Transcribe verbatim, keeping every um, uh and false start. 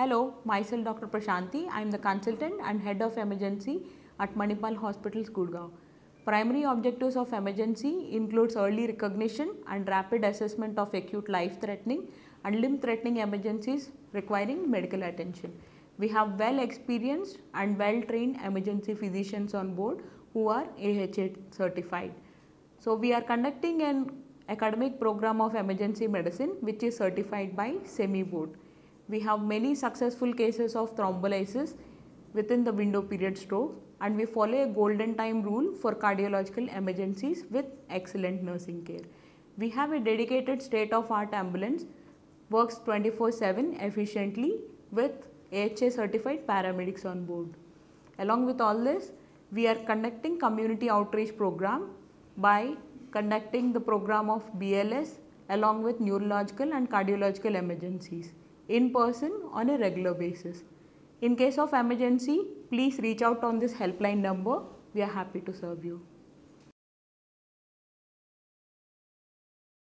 Hello, myself Doctor Prasanthi. I am the consultant and head of emergency at Manipal Hospital Gurugram. Primary objectives of emergency includes early recognition and rapid assessment of acute life-threatening and limb-threatening emergencies requiring medical attention. We have well-experienced and well-trained emergency physicians on board who are A H A certified. So we are conducting an academic program of emergency medicine which is certified by Semi Board. We have many successful cases of thrombolysis within the window period stroke, and we follow a golden time rule for cardiological emergencies with excellent nursing care. We have a dedicated state-of-art ambulance, works twenty-four seven efficiently with A H A certified paramedics on board. Along with all this, we are conducting community outreach program by conducting the program of B L S along with neurological and cardiological emergencies in person on a regular basis. In case of emergency, please reach out on this helpline number. We are happy to serve you.